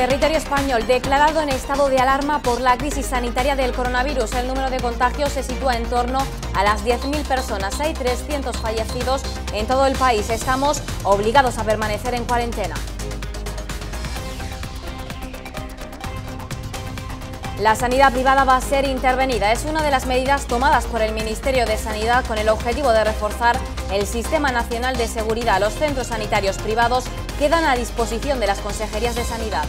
Territorio español declarado en estado de alarma por la crisis sanitaria del coronavirus. El número de contagios se sitúa en torno a las 10.000 personas. Hay 300 fallecidos en todo el país. Estamos obligados a permanecer en cuarentena. La sanidad privada va a ser intervenida. Es una de las medidas tomadas por el Ministerio de Sanidad con el objetivo de reforzar el Sistema Nacional de Seguridad. Los centros sanitarios privados quedan a disposición de las consejerías de sanidad.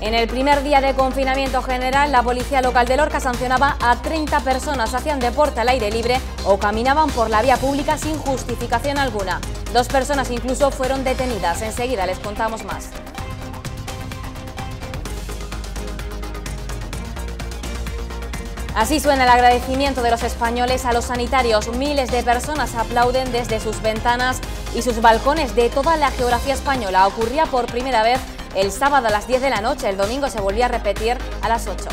En el primer día de confinamiento general, la policía local de Lorca sancionaba a 30 personas, hacían deporte al aire libre o caminaban por la vía pública sin justificación alguna. 2 personas incluso fueron detenidas. Enseguida les contamos más. Así suena el agradecimiento de los españoles a los sanitarios. Miles de personas aplauden desde sus ventanas y sus balcones de toda la geografía española. Ocurría por primera vez el sábado a las 10 de la noche, el domingo se volvió a repetir a las 8.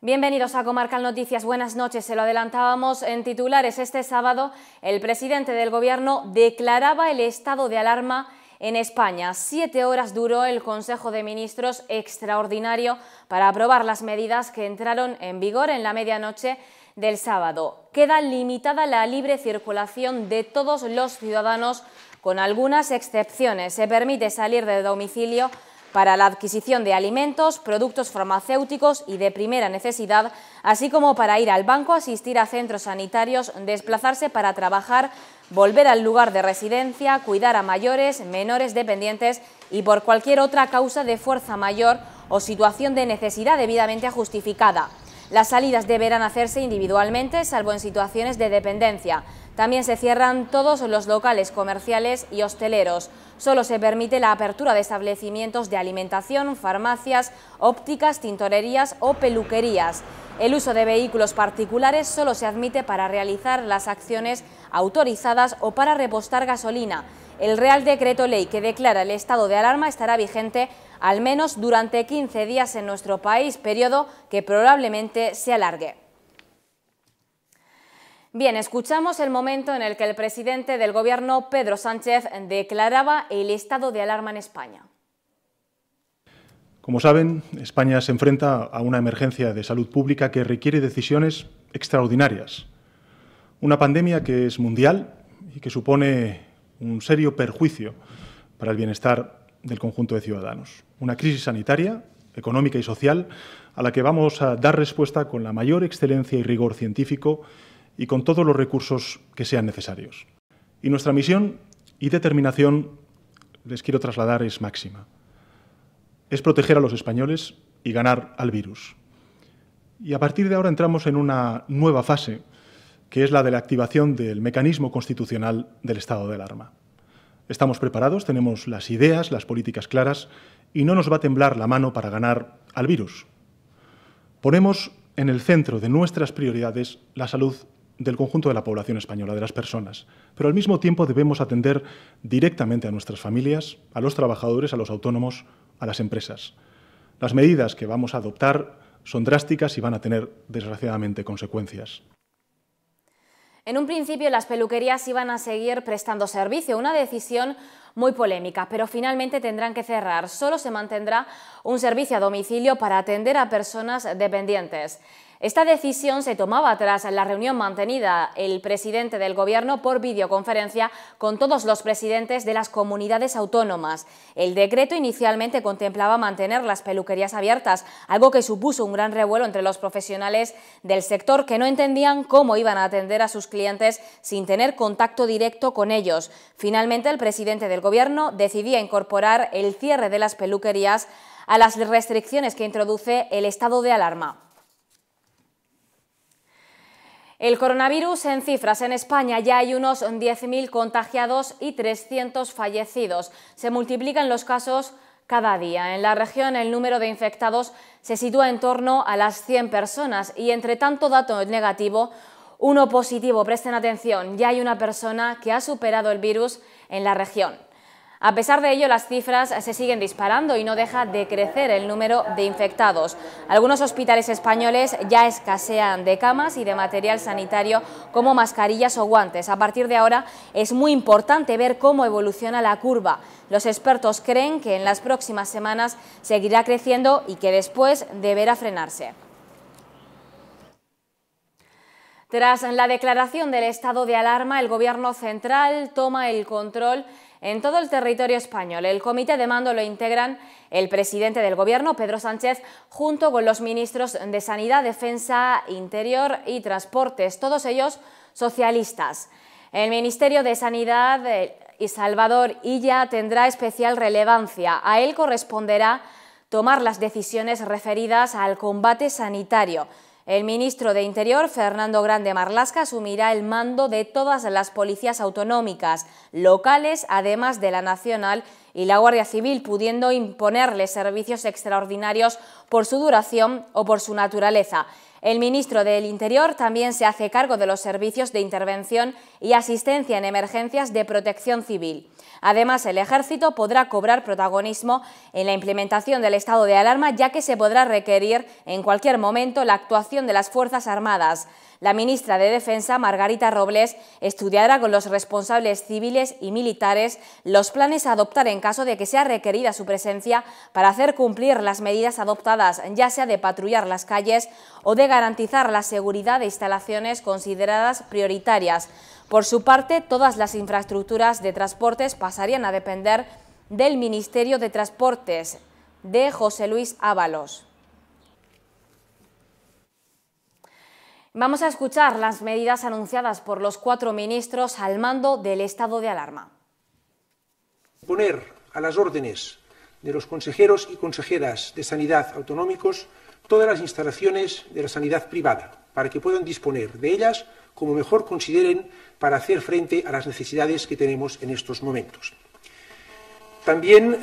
Bienvenidos a Comarcal Noticias, buenas noches, se lo adelantábamos en titulares. Este sábado el presidente del Gobierno declaraba el estado de alarma en España. 7 horas duró el Consejo de Ministros extraordinario para aprobar las medidas que entraron en vigor en la medianoche del sábado. Queda limitada la libre circulación de todos los ciudadanos con algunas excepciones. Se permite salir de domicilio para la adquisición de alimentos, productos farmacéuticos y de primera necesidad, así como para ir al banco, asistir a centros sanitarios, desplazarse para trabajar, volver al lugar de residencia, cuidar a mayores, menores dependientes y por cualquier otra causa de fuerza mayor o situación de necesidad debidamente justificada. Las salidas deberán hacerse individualmente, salvo en situaciones de dependencia. También se cierran todos los locales comerciales y hosteleros. Solo se permite la apertura de establecimientos de alimentación, farmacias, ópticas, tintorerías o peluquerías. El uso de vehículos particulares solo se admite para realizar las acciones autorizadas o para repostar gasolina. El Real Decreto-Ley que declara el estado de alarma estará vigente al menos durante 15 días en nuestro país, periodo que probablemente se alargue. Bien, escuchamos el momento en el que el presidente del Gobierno, Pedro Sánchez, declaraba el estado de alarma en España. Como saben, España se enfrenta a una emergencia de salud pública que requiere decisiones extraordinarias. Una pandemia que es mundial y que supone un serio perjuicio para el bienestar del conjunto de ciudadanos. Una crisis sanitaria, económica y social a la que vamos a dar respuesta con la mayor excelencia y rigor científico y con todos los recursos que sean necesarios. Y nuestra misión y determinación, les quiero trasladar, es máxima. Es proteger a los españoles y ganar al virus. Y a partir de ahora entramos en una nueva fase, que es la de la activación del mecanismo constitucional del estado de alarma. Estamos preparados, tenemos las ideas, las políticas claras y no nos va a temblar la mano para ganar al virus. Ponemos en el centro de nuestras prioridades la salud del conjunto de la población española, de las personas, pero al mismo tiempo debemos atender directamente a nuestras familias, a los trabajadores, a los autónomos, a las empresas. Las medidas que vamos a adoptar son drásticas y van a tener, desgraciadamente, consecuencias. En un principio las peluquerías iban a seguir prestando servicio, una decisión muy polémica, pero finalmente tendrán que cerrar. Solo se mantendrá un servicio a domicilio para atender a personas dependientes. Esta decisión se tomaba tras la reunión mantenida el presidente del Gobierno por videoconferencia con todos los presidentes de las comunidades autónomas. El decreto inicialmente contemplaba mantener las peluquerías abiertas, algo que supuso un gran revuelo entre los profesionales del sector que no entendían cómo iban a atender a sus clientes sin tener contacto directo con ellos. Finalmente, el presidente del Gobierno decidía incorporar el cierre de las peluquerías a las restricciones que introduce el estado de alarma. El coronavirus en cifras. En España ya hay unos 10.000 contagiados y 300 fallecidos. Se multiplican los casos cada día. En la región el número de infectados se sitúa en torno a las 100 personas y entre tanto dato negativo, uno positivo. Presten atención, ya hay una persona que ha superado el virus en la región. A pesar de ello, las cifras se siguen disparando y no deja de crecer el número de infectados. Algunos hospitales españoles ya escasean de camas y de material sanitario como mascarillas o guantes. A partir de ahora es muy importante ver cómo evoluciona la curva. Los expertos creen que en las próximas semanas seguirá creciendo y que después deberá frenarse. Tras la declaración del estado de alarma, el Gobierno central toma el control en todo el territorio español. El comité de mando lo integran el presidente del Gobierno, Pedro Sánchez, junto con los ministros de Sanidad, Defensa, Interior y Transportes, todos ellos socialistas. El Ministerio de Sanidad y Salvador Illa tendrá especial relevancia. A él corresponderá tomar las decisiones referidas al combate sanitario. El ministro de Interior, Fernando Grande-Marlaska, asumirá el mando de todas las policías autonómicas, locales, además de la nacional y la Guardia Civil, pudiendo imponerles servicios extraordinarios por su duración o por su naturaleza. El ministro del Interior también se hace cargo de los servicios de intervención y asistencia en emergencias de Protección Civil. Además, el Ejército podrá cobrar protagonismo en la implementación del estado de alarma, ya que se podrá requerir en cualquier momento la actuación de las Fuerzas Armadas. La ministra de Defensa, Margarita Robles, estudiará con los responsables civiles y militares los planes a adoptar en caso de que sea requerida su presencia para hacer cumplir las medidas adoptadas, ya sea de patrullar las calles o de garantizar la seguridad de instalaciones consideradas prioritarias. Por su parte, todas las infraestructuras de transportes pasarían a depender del Ministerio de Transportes, de José Luis Ábalos. Vamos a escuchar las medidas anunciadas por los cuatro ministros al mando del estado de alarma. Poner a las órdenes de los consejeros y consejeras de sanidad autonómicos todas las instalaciones de la sanidad privada para que puedan disponer de ellas como mejor consideren para hacer frente a las necesidades que tenemos en estos momentos. También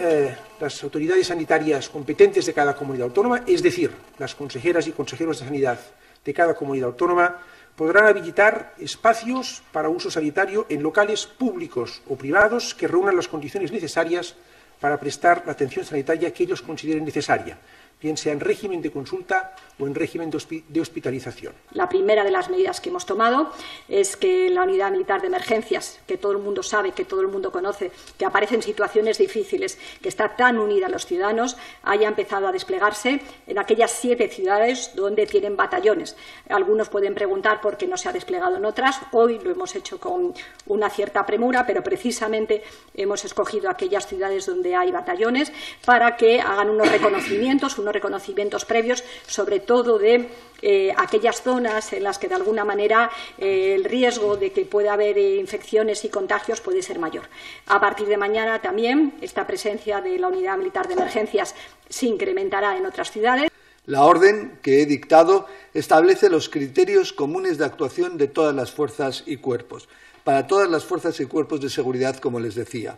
las autoridades sanitarias competentes de cada comunidad autónoma, es decir, las consejeras y consejeros de sanidad de cada comunidad autónoma, podrán habilitar espacios para uso sanitario en locales públicos o privados que reúnan las condiciones necesarias para prestar la atención sanitaria que ellos consideren necesaria, bien sea en régimen de consulta o en régimen de hospitalización. La primera de las medidas que hemos tomado es que la Unidad Militar de Emergencias, que todo el mundo sabe, que todo el mundo conoce, que aparece en situaciones difíciles, que está tan unida a los ciudadanos, haya empezado a desplegarse en aquellas 7 ciudades donde tienen batallones. Algunos pueden preguntar por qué no se ha desplegado en otras. Hoy lo hemos hecho con una cierta premura, pero precisamente hemos escogido aquellas ciudades donde hay batallones para que hagan unos reconocimientos previos, sobre todo de aquellas zonas en las que de alguna manera el riesgo de que pueda haber infecciones y contagios puede ser mayor. A partir de mañana también esta presencia de la Unidad Militar de Emergencias se incrementará en otras ciudades. La orden que he dictado establece los criterios comunes de actuación de todas las fuerzas y cuerpos, para todas las fuerzas y cuerpos de seguridad, como les decía,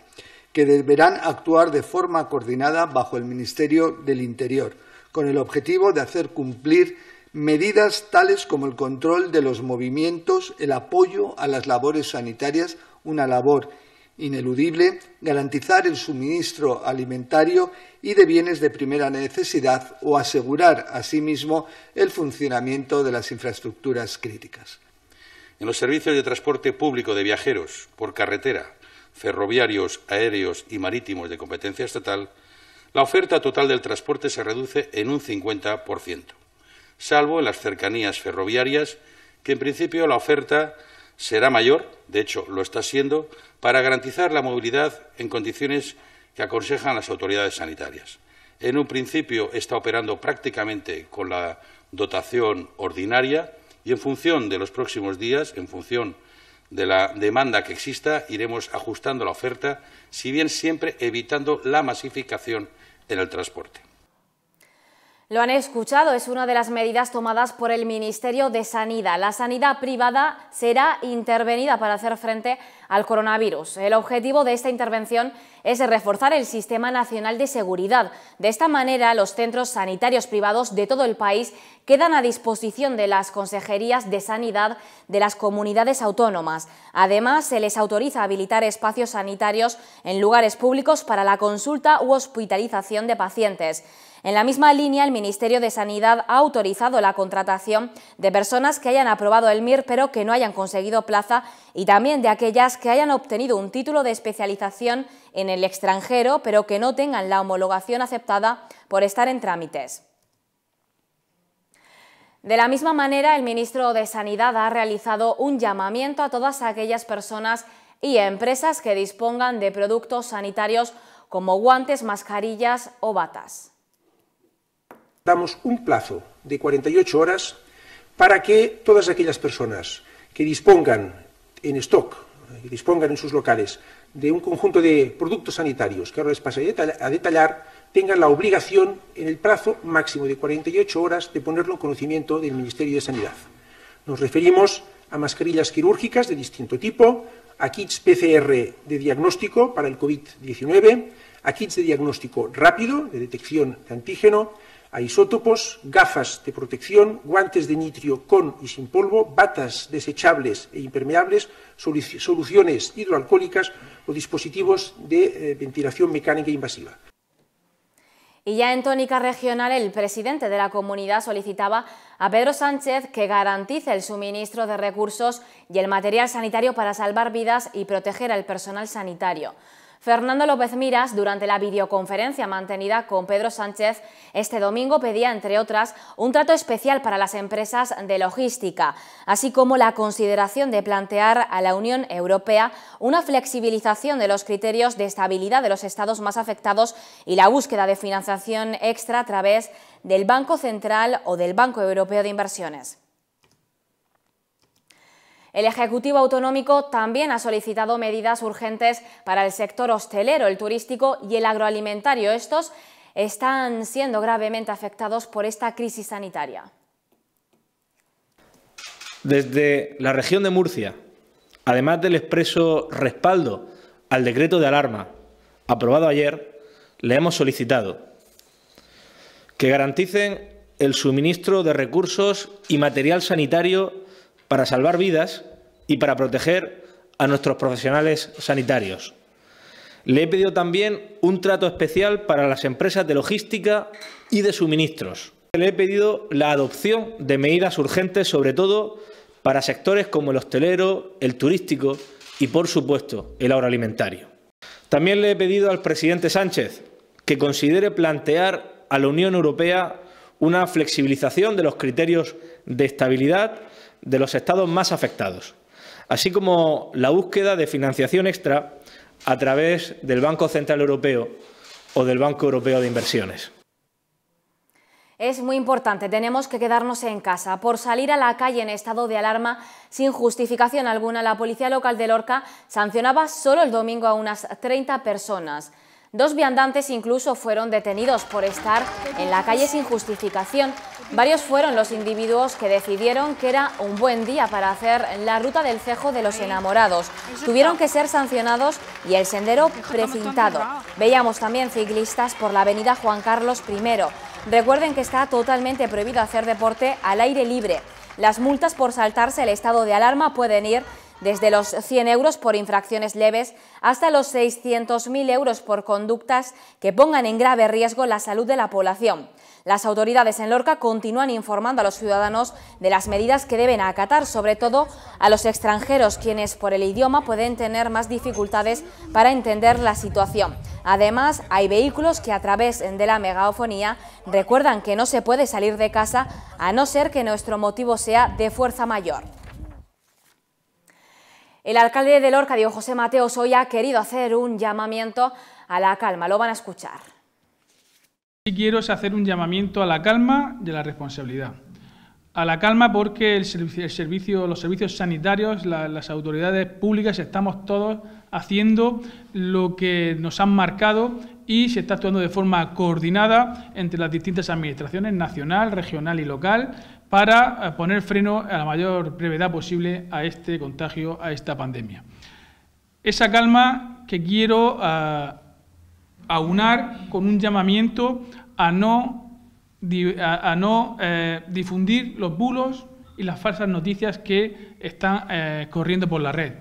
que deberán actuar de forma coordinada bajo el Ministerio del Interior, con el objetivo de hacer cumplir medidas tales como el control de los movimientos, el apoyo a las labores sanitarias, una labor ineludible, garantizar el suministro alimentario y de bienes de primera necesidad o asegurar, asimismo, el funcionamiento de las infraestructuras críticas. En los servicios de transporte público de viajeros por carretera, ferroviarios, aéreos y marítimos de competencia estatal, la oferta total del transporte se reduce en un 50%, salvo en las cercanías ferroviarias, que en principio la oferta será mayor, de hecho lo está siendo, para garantizar la movilidad en condiciones que aconsejan las autoridades sanitarias. En un principio está operando prácticamente con la dotación ordinaria y en función de los próximos días, en función de la demanda que exista, iremos ajustando la oferta, si bien siempre evitando la masificación en el transporte. Lo han escuchado, es una de las medidas tomadas por el Ministerio de Sanidad. La sanidad privada será intervenida para hacer frente al coronavirus. El objetivo de esta intervención es reforzar el Sistema Nacional de Seguridad. De esta manera, los centros sanitarios privados de todo el país quedan a disposición de las consejerías de sanidad de las comunidades autónomas. Además, se les autoriza a habilitar espacios sanitarios en lugares públicos para la consulta u hospitalización de pacientes. En la misma línea, el Ministerio de Sanidad ha autorizado la contratación de personas que hayan aprobado el MIR pero que no hayan conseguido plaza y también de aquellas que hayan obtenido un título de especialización en el extranjero pero que no tengan la homologación aceptada por estar en trámites. De la misma manera, el ministro de Sanidad ha realizado un llamamiento a todas aquellas personas y empresas que dispongan de productos sanitarios como guantes, mascarillas o batas. Damos un plazo de 48 horas para que todas aquellas personas que dispongan en stock, que dispongan en sus locales de un conjunto de productos sanitarios que ahora les pasaré a detallar, tengan la obligación en el plazo máximo de 48 horas de ponerlo en conocimiento del Ministerio de Sanidad. Nos referimos a mascarillas quirúrgicas de distinto tipo, a kits PCR de diagnóstico para el COVID-19, a kits de diagnóstico rápido, de detección de antígeno, a isótopos, gafas de protección, guantes de nitrio con y sin polvo, batas desechables e impermeables, soluciones hidroalcohólicas o dispositivos de ventilación mecánica invasiva. Y ya en tónica regional, el presidente de la comunidad solicitaba a Pedro Sánchez que garantice el suministro de recursos y el material sanitario para salvar vidas y proteger al personal sanitario. Fernando López Miras, durante la videoconferencia mantenida con Pedro Sánchez este domingo, pedía, entre otras, un trato especial para las empresas de logística, así como la consideración de plantear a la Unión Europea una flexibilización de los criterios de estabilidad de los estados más afectados y la búsqueda de financiación extra a través del Banco Central o del Banco Europeo de Inversiones. El Ejecutivo Autonómico también ha solicitado medidas urgentes para el sector hostelero, el turístico y el agroalimentario. Estos están siendo gravemente afectados por esta crisis sanitaria. Desde la región de Murcia, además del expreso respaldo al decreto de alarma aprobado ayer, le hemos solicitado que garanticen el suministro de recursos y material sanitario para salvar vidas y para proteger a nuestros profesionales sanitarios. Le he pedido también un trato especial para las empresas de logística y de suministros. Le he pedido la adopción de medidas urgentes, sobre todo para sectores como el hostelero, el turístico y, por supuesto, el agroalimentario. También le he pedido al presidente Sánchez que considere plantear a la Unión Europea una flexibilización de los criterios de estabilidad de los estados más afectados, así como la búsqueda de financiación extra a través del Banco Central Europeo o del Banco Europeo de Inversiones. Es muy importante, tenemos que quedarnos en casa. Por salir a la calle en estado de alarma sin justificación alguna, la policía local de Lorca sancionaba solo el domingo a unas 30 personas. Dos viandantes incluso fueron detenidos por estar en la calle sin justificación. Varios fueron los individuos que decidieron que era un buen día para hacer la ruta del Cejo de los Enamorados. Tuvieron que ser sancionados y el sendero precintado. Veíamos también ciclistas por la avenida Juan Carlos I. Recuerden que está totalmente prohibido hacer deporte al aire libre. Las multas por saltarse el estado de alarma pueden ir desde los 100 euros por infracciones leves hasta los 600.000 euros por conductas que pongan en grave riesgo la salud de la población. Las autoridades en Lorca continúan informando a los ciudadanos de las medidas que deben acatar, sobre todo a los extranjeros, quienes por el idioma pueden tener más dificultades para entender la situación. Además, hay vehículos que a través de la megafonía recuerdan que no se puede salir de casa a no ser que nuestro motivo sea de fuerza mayor. El alcalde de Lorca, Diego José Mateo, hoy ha querido hacer un llamamiento a la calma. Lo van a escuchar. Lo que quiero es hacer un llamamiento a la calma y a la responsabilidad. A la calma porque los servicios sanitarios, las autoridades públicas, estamos todos haciendo lo que nos han marcado y se está actuando de forma coordinada entre las distintas administraciones nacional, regional y local para poner freno a la mayor brevedad posible a este contagio, a esta pandemia. Esa calma que quiero aunar con un llamamiento a no difundir los bulos y las falsas noticias que están corriendo por la red.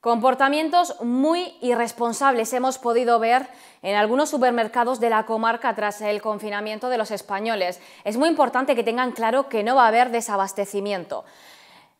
Comportamientos muy irresponsables hemos podido ver en algunos supermercados de la comarca tras el confinamiento de los españoles. Es muy importante que tengan claro que no va a haber desabastecimiento.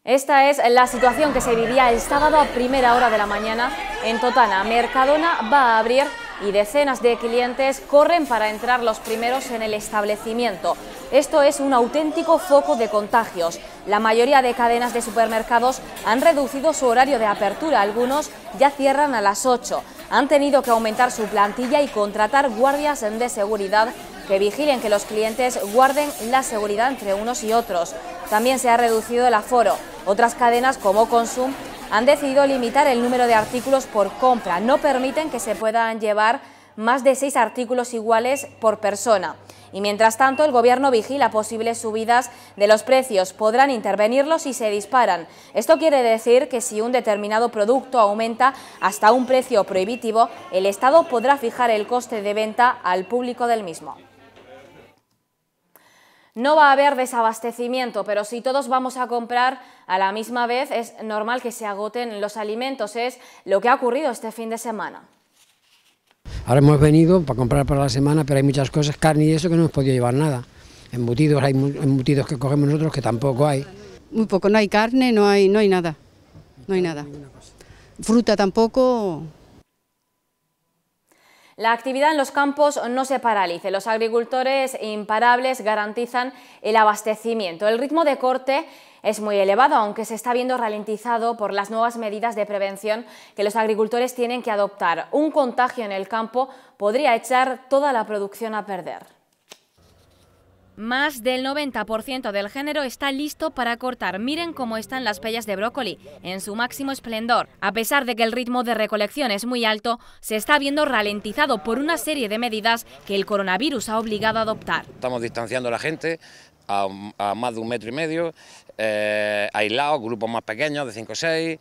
Esta es la situación que se vivía el sábado a primera hora de la mañana en Totana. Mercadona va a abrir y decenas de clientes corren para entrar los primeros en el establecimiento. Esto es un auténtico foco de contagios. La mayoría de cadenas de supermercados han reducido su horario de apertura. Algunos ya cierran a las 8. Han tenido que aumentar su plantilla y contratar guardias de seguridad que vigilen que los clientes guarden la seguridad entre unos y otros. También se ha reducido el aforo. Otras cadenas como Consum han decidido limitar el número de artículos por compra. No permiten que se puedan llevar más de 6 artículos iguales por persona. Y mientras tanto, el Gobierno vigila posibles subidas de los precios. Podrán intervenirlos si se disparan. Esto quiere decir que si un determinado producto aumenta hasta un precio prohibitivo, el Estado podrá fijar el coste de venta al público del mismo. No va a haber desabastecimiento, pero si todos vamos a comprar a la misma vez, es normal que se agoten los alimentos. Es lo que ha ocurrido este fin de semana. Ahora hemos venido para comprar para la semana, pero hay muchas cosas, carne y eso, que no hemos podido llevar nada. Embutidos, hay embutidos que cogemos nosotros que tampoco hay. Muy poco, no hay carne, no hay nada. No hay nada. Fruta tampoco. La actividad en los campos no se paralice. Los agricultores imparables garantizan el abastecimiento. El ritmo de corte es muy elevado, aunque se está viendo ralentizado por las nuevas medidas de prevención que los agricultores tienen que adoptar. Un contagio en el campo podría echar toda la producción a perder. Más del 90% del género está listo para cortar. Miren cómo están las pellas de brócoli, en su máximo esplendor. A pesar de que el ritmo de recolección es muy alto, se está viendo ralentizado por una serie de medidas que el coronavirus ha obligado a adoptar. Estamos distanciando a la gente a más de 1,5 metros, aislados, grupos más pequeños de 5 o 6,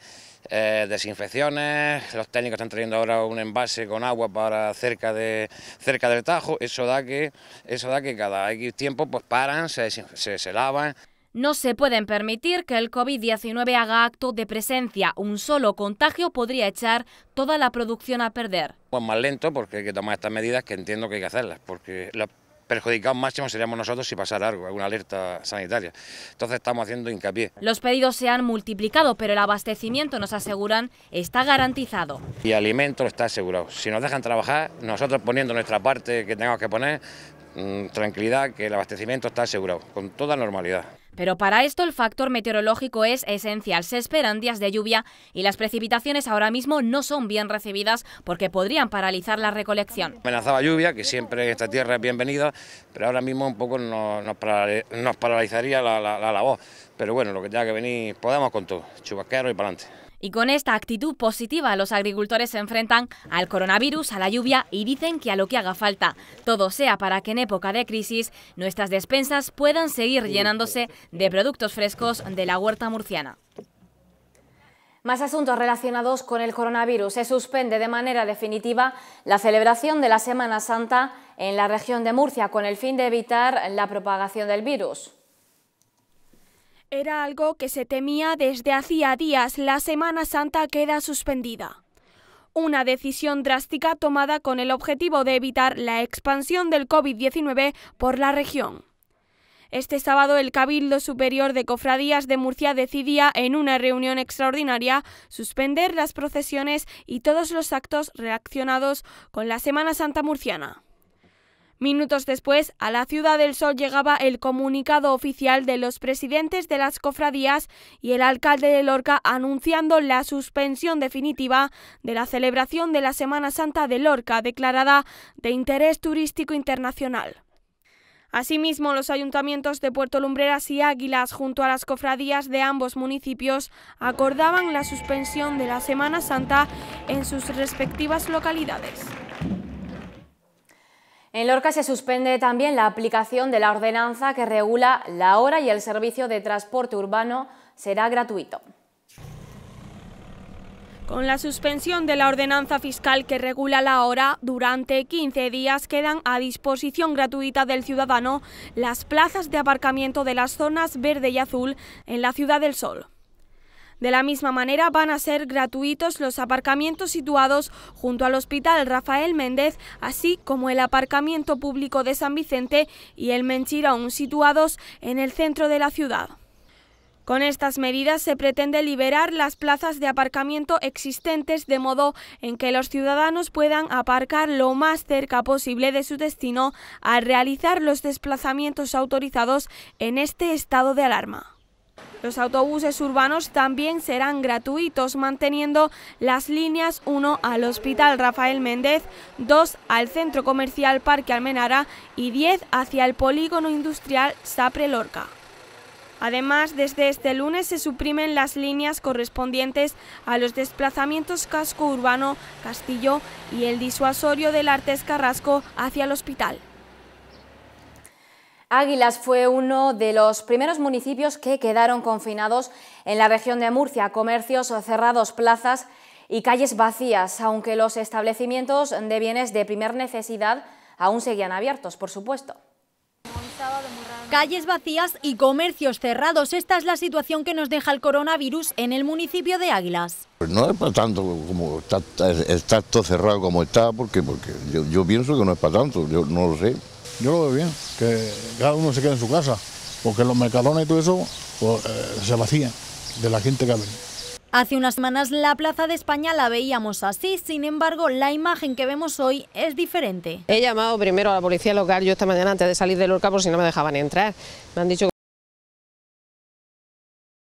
desinfecciones. Los técnicos están trayendo ahora un envase con agua para cerca del tajo. Eso da que cada X tiempo pues paran, se lavan. No se pueden permitir que el COVID-19 haga acto de presencia. Un solo contagio podría echar toda la producción a perder. Pues más lento, porque hay que tomar estas medidas, que entiendo que hay que hacerlas, porque los perjudicados máximos seríamos nosotros si pasara algo, alguna alerta sanitaria. Entonces estamos haciendo hincapié. Los pedidos se han multiplicado, pero el abastecimiento, nos aseguran, está garantizado. Y alimento está asegurado. Si nos dejan trabajar, nosotros poniendo nuestra parte que tengamos que poner, tranquilidad, que el abastecimiento está asegurado, con toda normalidad. Pero para esto el factor meteorológico es esencial. Se esperan días de lluvia y las precipitaciones ahora mismo no son bien recibidas porque podrían paralizar la recolección. Amenazaba lluvia, que siempre en esta tierra es bienvenida, pero ahora mismo un poco nos paralizaría la labor. Pero bueno, lo que tenga que venir, podemos con todo, chubasquero y para adelante. Y con esta actitud positiva los agricultores se enfrentan al coronavirus, a la lluvia y dicen que a lo que haga falta. Todo sea para que en época de crisis nuestras despensas puedan seguir llenándose de productos frescos de la huerta murciana. Más asuntos relacionados con el coronavirus. Se suspende de manera definitiva la celebración de la Semana Santa en la región de Murcia con el fin de evitar la propagación del virus. Era algo que se temía desde hacía días. La Semana Santa queda suspendida. Una decisión drástica tomada con el objetivo de evitar la expansión del COVID-19 por la región. Este sábado el Cabildo Superior de Cofradías de Murcia decidía en una reunión extraordinaria suspender las procesiones y todos los actos relacionados con la Semana Santa murciana. Minutos después, a la Ciudad del Sol llegaba el comunicado oficial de los presidentes de las cofradías y el alcalde de Lorca anunciando la suspensión definitiva de la celebración de la Semana Santa de Lorca, declarada de interés turístico internacional. Asimismo, los ayuntamientos de Puerto Lumbreras y Águilas, junto a las cofradías de ambos municipios, acordaban la suspensión de la Semana Santa en sus respectivas localidades. En Lorca se suspende también la aplicación de la ordenanza que regula la hora y el servicio de transporte urbano será gratuito. Con la suspensión de la ordenanza fiscal que regula la hora, durante 15 días quedan a disposición gratuita del ciudadano las plazas de aparcamiento de las zonas verde y azul en la Ciudad del Sol. De la misma manera van a ser gratuitos los aparcamientos situados junto al Hospital Rafael Méndez, así como el aparcamiento público de San Vicente y el Menchirón, situados en el centro de la ciudad. Con estas medidas se pretende liberar las plazas de aparcamiento existentes de modo en que los ciudadanos puedan aparcar lo más cerca posible de su destino al realizar los desplazamientos autorizados en este estado de alarma. Los autobuses urbanos también serán gratuitos, manteniendo las líneas 1 al Hospital Rafael Méndez, 2 al Centro Comercial Parque Almenara y 10 hacia el Polígono Industrial Sapre Lorca. Además, desde este lunes se suprimen las líneas correspondientes a los desplazamientos casco urbano, Castillo y el disuasorio del Artes Carrasco hacia el hospital. Águilas fue uno de los primeros municipios que quedaron confinados en la región de Murcia. Comercios cerrados, plazas y calles vacías, aunque los establecimientos de bienes de primera necesidad aún seguían abiertos, por supuesto. Calles vacías y comercios cerrados, esta es la situación que nos deja el coronavirus en el municipio de Águilas. No es para tanto como está todo cerrado como está, porque yo pienso que no es para tanto, yo no lo sé. Yo lo veo bien, que cada uno se quede en su casa, porque los Mercadona y todo eso pues, se vacían de la gente que ha venido. Hace unas semanas la Plaza de España la veíamos así, sin embargo la imagen que vemos hoy es diferente. He llamado primero a la policía local yo esta mañana antes de salir de Lorca por si no me dejaban entrar. Me han dicho que...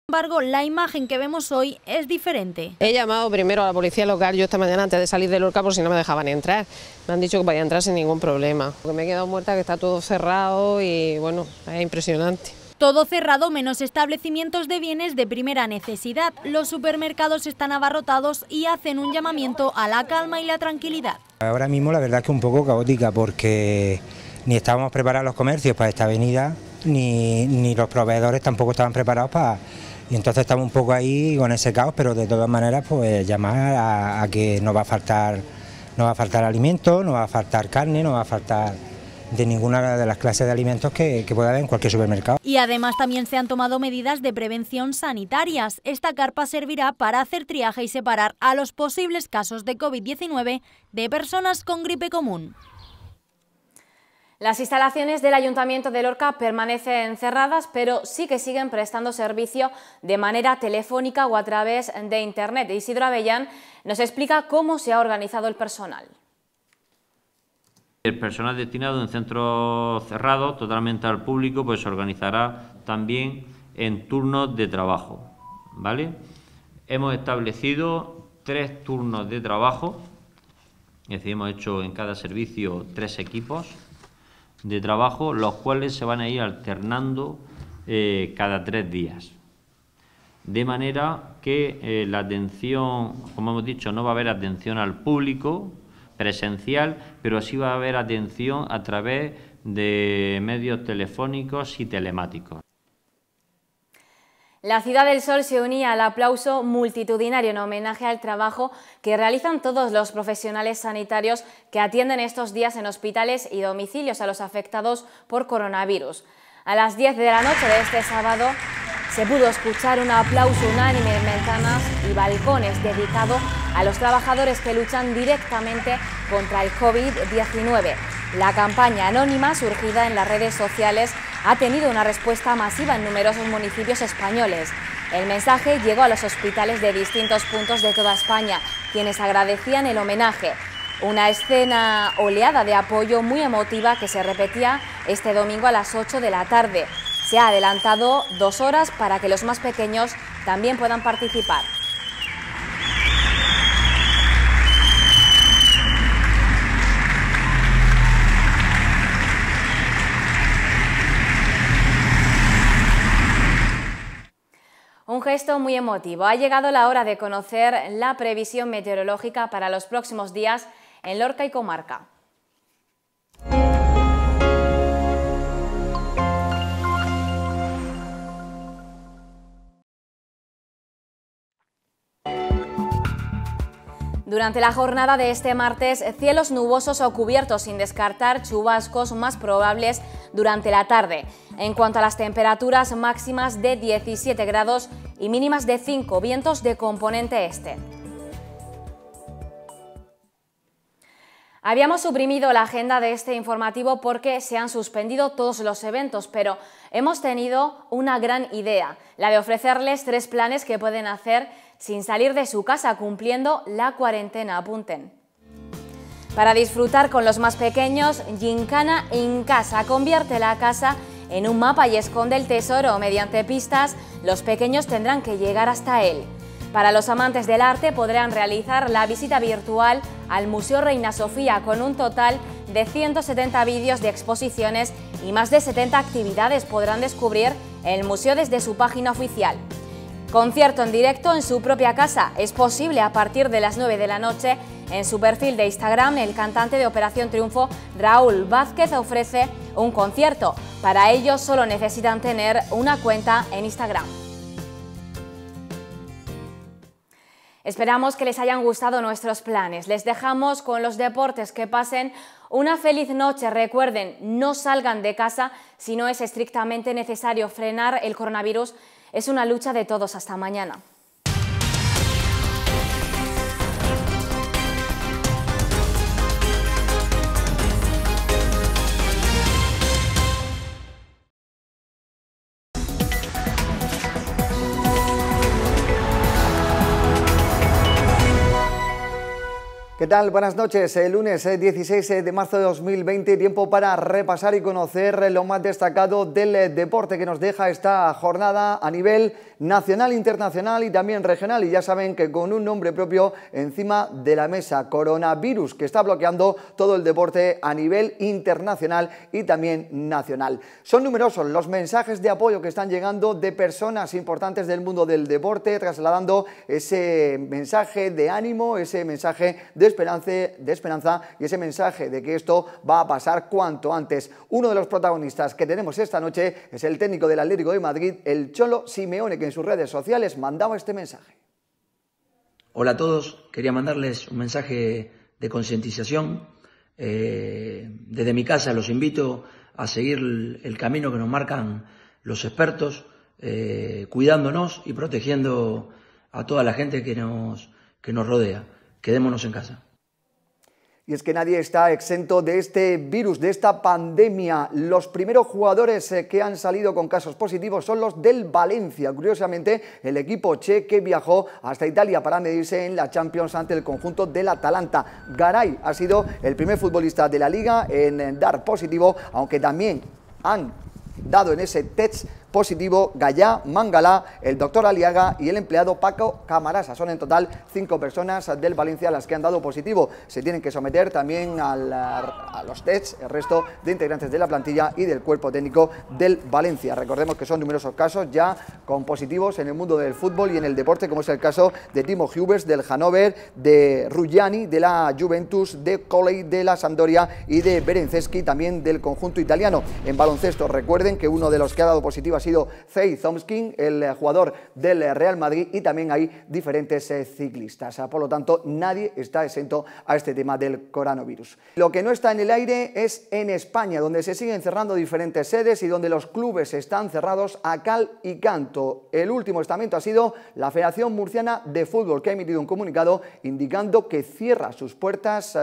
Sin embargo, la imagen que vemos hoy es diferente. He llamado primero a la policía local yo esta mañana antes de salir de Lorca por si no me dejaban entrar. Me han dicho que podía entrar sin ningún problema. Porque me he quedado muerta, que está todo cerrado y bueno, es impresionante. Todo cerrado menos establecimientos de bienes de primera necesidad. Los supermercados están abarrotados y hacen un llamamiento a la calma y la tranquilidad. Ahora mismo la verdad es que un poco caótica porque ni estábamos preparados los comercios para esta avenida, ni los proveedores tampoco estaban preparados para... Y entonces estamos un poco ahí con ese caos, pero de todas maneras pues llamar a que no va a faltar alimento, no va a faltar carne, no va a faltar... de ninguna de las clases de alimentos que pueda haber en cualquier supermercado. Y además también se han tomado medidas de prevención sanitarias. Esta carpa servirá para hacer triaje y separar a los posibles casos de COVID-19 de personas con gripe común. Las instalaciones del Ayuntamiento de Lorca permanecen cerradas, pero sí que siguen prestando servicio de manera telefónica o a través de Internet. Isidro Avellán nos explica cómo se ha organizado el personal. El personal destinado en centros cerrados, totalmente al público, pues se organizará también en turnos de trabajo, ¿vale? Hemos establecido 3 turnos de trabajo, es decir, hemos hecho en cada servicio 3 equipos de trabajo, los cuales se van a ir alternando cada 3 días. De manera que la atención, como hemos dicho, no va a haber atención al público presencial, pero sí va a haber atención a través de medios telefónicos y telemáticos. La Ciudad del Sol se unía al aplauso multitudinario en homenaje al trabajo que realizan todos los profesionales sanitarios que atienden estos días en hospitales y domicilios a los afectados por coronavirus. A las 10 de la noche de este sábado se pudo escuchar un aplauso unánime en ventanas y balcones dedicado a los trabajadores que luchan directamente contra el COVID-19. La campaña anónima surgida en las redes sociales ha tenido una respuesta masiva en numerosos municipios españoles. El mensaje llegó a los hospitales de distintos puntos de toda España, quienes agradecían el homenaje. Una escena oleada de apoyo muy emotiva que se repetía este domingo a las 8 de la tarde. Se ha adelantado 2 horas para que los más pequeños también puedan participar. Un gesto muy emotivo. Ha llegado la hora de conocer la previsión meteorológica para los próximos días en Lorca y comarca. Durante la jornada de este martes, cielos nubosos o cubiertos sin descartar chubascos más probables durante la tarde. En cuanto a las temperaturas, máximas de 17 grados y mínimas de 5, vientos de componente este. Habíamos suprimido la agenda de este informativo porque se han suspendido todos los eventos, pero hemos tenido una gran idea, la de ofrecerles 3 planes que pueden hacer sin salir de su casa cumpliendo la cuarentena, apunten. Para disfrutar con los más pequeños, Gincana en casa, convierte la casa en un mapa y esconde el tesoro. Mediante pistas, los pequeños tendrán que llegar hasta él. Para los amantes del arte podrán realizar la visita virtual al Museo Reina Sofía con un total de 170 vídeos de exposiciones y más de 70 actividades podrán descubrir el museo desde su página oficial. Concierto en directo en su propia casa es posible a partir de las 9 de la noche. En su perfil de Instagram, el cantante de Operación Triunfo, Raúl Vázquez, ofrece un concierto. Para ello solo necesitan tener una cuenta en Instagram. Esperamos que les hayan gustado nuestros planes. Les dejamos con los deportes. Que pasen una feliz noche. Recuerden, no salgan de casa si no es estrictamente necesario. Frenar el coronavirus es una lucha de todos. Hasta mañana. ¿Qué tal? Buenas noches. El lunes 16 de marzo de 2020, tiempo para repasar y conocer lo más destacado del deporte que nos deja esta jornada a nivel nacional, internacional y también regional. Y ya saben que con un nombre propio encima de la mesa, coronavirus, que está bloqueando todo el deporte a nivel internacional y también nacional. Son numerosos los mensajes de apoyo que están llegando de personas importantes del mundo del deporte, trasladando ese mensaje de ánimo, ese mensaje de esperanza y ese mensaje de que esto va a pasar cuanto antes. Uno de los protagonistas que tenemos esta noche es el técnico del Atlético de Madrid, el Cholo Simeone, que en sus redes sociales mandaba este mensaje. Hola a todos, quería mandarles un mensaje de concientización. Desde mi casa los invito a seguir el camino que nos marcan los expertos, cuidándonos y protegiendo a toda la gente que nos rodea. Quedémonos en casa. Y es que nadie está exento de este virus, de esta pandemia. Los primeros jugadores que han salido con casos positivos son los del Valencia. Curiosamente, el equipo che que viajó hasta Italia para medirse en la Champions ante el conjunto del Atalanta. Garay ha sido el primer futbolista de la liga en dar positivo, aunque también han dado en ese test positivo Gallá, Mangalá, el doctor Aliaga y el empleado Paco Camarasa. Son en total 5 personas del Valencia las que han dado positivo. Se tienen que someter también a los tests el resto de integrantes de la plantilla y del cuerpo técnico del Valencia. Recordemos que son numerosos casos ya con positivos en el mundo del fútbol y en el deporte, como es el caso de Timo Hübers del Hannover, de Rugiani de la Juventus, de Colley de la Sampdoria y de Berenceski también del conjunto italiano. En baloncesto, recuerden que uno de los que ha dado positivo ha sido Zay Thompson, el jugador del Real Madrid, y también hay diferentes ciclistas. Por lo tanto, nadie está exento a este tema del coronavirus. Lo que no está en el aire es en España, donde se siguen cerrando diferentes sedes y donde los clubes están cerrados a cal y canto. El último estamento ha sido la Federación Murciana de Fútbol, que ha emitido un comunicado indicando que cierra sus puertas.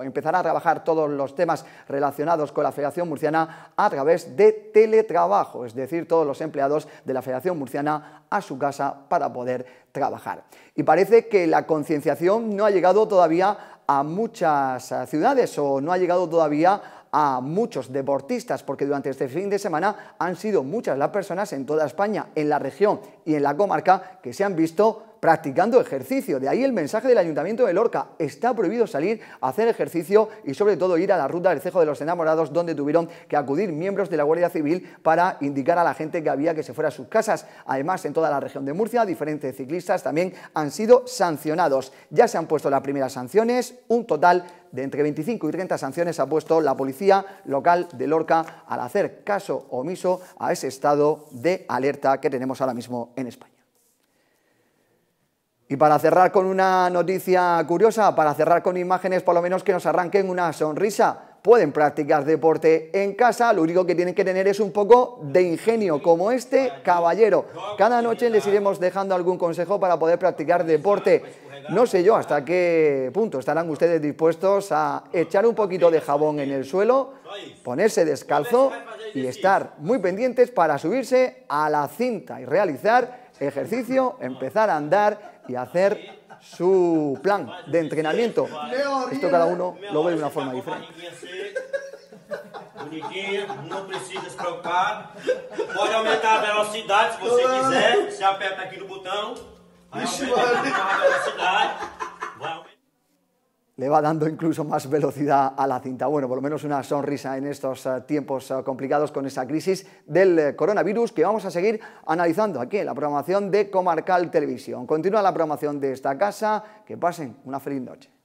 Empezará a trabajar todos los temas relacionados con la Federación Murciana a través de teletrabajo, es decir, todos los empleados de la Federación Murciana a su casa para poder trabajar. Y parece que la concienciación no ha llegado todavía a muchas ciudades o no ha llegado todavía a muchos deportistas, porque durante este fin de semana han sido muchas las personas en toda España, en la región y en la comarca, que se han visto practicando ejercicio. De ahí el mensaje del Ayuntamiento de Lorca: está prohibido salir a hacer ejercicio y sobre todo ir a la ruta del Cejo de los Enamorados, donde tuvieron que acudir miembros de la Guardia Civil para indicar a la gente que había que se fuera a sus casas. Además, en toda la región de Murcia, diferentes ciclistas también han sido sancionados. Ya se han puesto las primeras sanciones, un total de entre 25 y 30 sanciones ha puesto la policía local de Lorca al hacer caso omiso a ese estado de alerta que tenemos ahora mismo en España. Y para cerrar con una noticia curiosa, para cerrar con imágenes por lo menos que nos arranquen una sonrisa, pueden practicar deporte en casa, lo único que tienen que tener es un poco de ingenio, como este caballero. Cada noche les iremos dejando algún consejo para poder practicar deporte. No sé yo hasta qué punto estarán ustedes dispuestos a echar un poquito de jabón en el suelo, ponerse descalzo y estar muy pendientes para subirse a la cinta y realizar ejercicio, empezar a andar y hacer su plan de entrenamiento. Esto cada uno lo ve de una forma diferente. No precisas preocupar. Puede aumentar la velocidad si você quiser. Se aperta aquí el botón. Vai aumentar la velocidad. Le va dando incluso más velocidad a la cinta. Bueno, por lo menos una sonrisa en estos tiempos complicados con esa crisis del coronavirus, que vamos a seguir analizando aquí en la programación de Comarcal Televisión. Continúa la programación de esta casa. Que pasen una feliz noche.